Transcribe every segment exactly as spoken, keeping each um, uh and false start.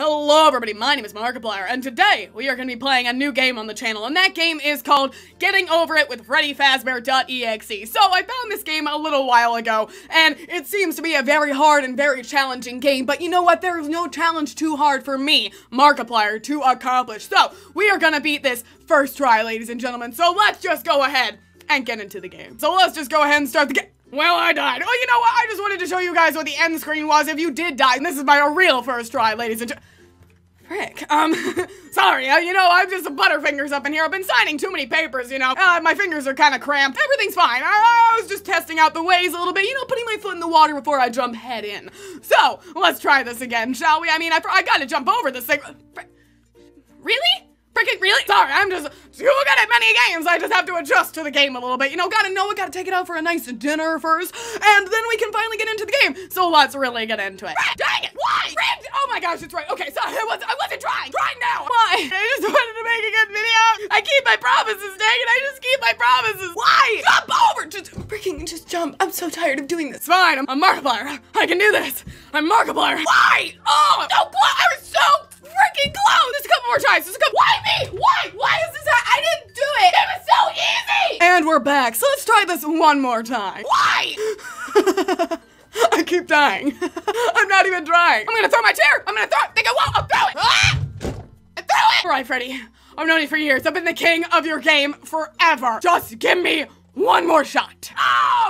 Hello everybody, my name is Markiplier, and today we are going to be playing a new game on the channel, and that game is called Getting Over It with Freddy Fazbear.exe. So I found this game a little while ago, and it seems to be a very hard and very challenging game, but you know what, there is no challenge too hard for me, Markiplier, to accomplish. So we are going to beat this first try, ladies and gentlemen, so let's just go ahead and get into the game. So let's just go ahead and start the game. Well, I died. Oh, you know what? I just wanted to show you guys what the end screen was if you did die. And this is my real first try, ladies and gentlemen. Frick. Um, sorry. Uh, you know, I'm just butterfingers up in here. I've been signing too many papers, you know. Uh, my fingers are kind of cramped. Everything's fine. I, I was just testing out the waves a little bit. You know, putting my foot in the water before I jump head in. So, let's try this again, shall we? I mean, I, I gotta jump over this thing. Frick. Really? Freaking really? Sorry, I'm just too good at many games. I just have to adjust to the game a little bit. You know, gotta know it, gotta take it out for a nice dinner first, and then we can finally get into the game. So let's really get into it. Fred, dang it! Why? Fred, oh my gosh, it's right. Okay, sorry, I wasn't, I wasn't trying. Try now. Why? I just wanted to make a good video. I keep my promises, dang it. I just keep my promises. Why? Jump over. Just freaking just jump. I'm so tired of doing this. Fine, I'm, I'm Markiplier. I can do this. I'm Markiplier. Why? Oh, I'm so close. I was so freaking close! Just a couple more tries. Just a couple. Why me? Why? Why is this? I didn't do it. It was so easy. And we're back. So let's try this one more time. Why? I keep dying. I'm not even trying. I'm gonna throw my chair. I'm gonna throw it. Think I won't. I'll throw it. Ah! I threw it. All right, Freddy. I've known you for years. I've been the king of your game forever. Just give me one more shot.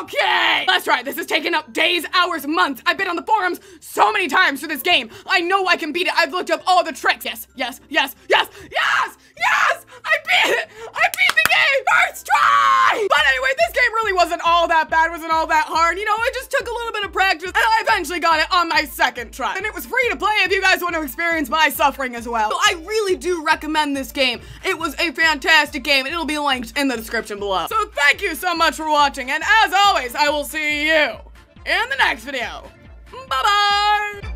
Okay! Let's try. This has taken up days, hours, months. I've been on the forums so many times for this game. I know I can beat it. I've looked up all the tricks. Yes, yes, yes, yes, yes, yes! I beat it! I beat the game! First try! But anyway, this game really wasn't all that bad, wasn't all that hard. You know, it just took a little bit of practice, and I eventually got it on my second try. And it was free to play if you guys want to experience my suffering as well. So I really do recommend this game. It was a fantastic game, and it'll be linked in the description below. So thank you so much for watching, and as always, I will see you in the next video. Bye-bye!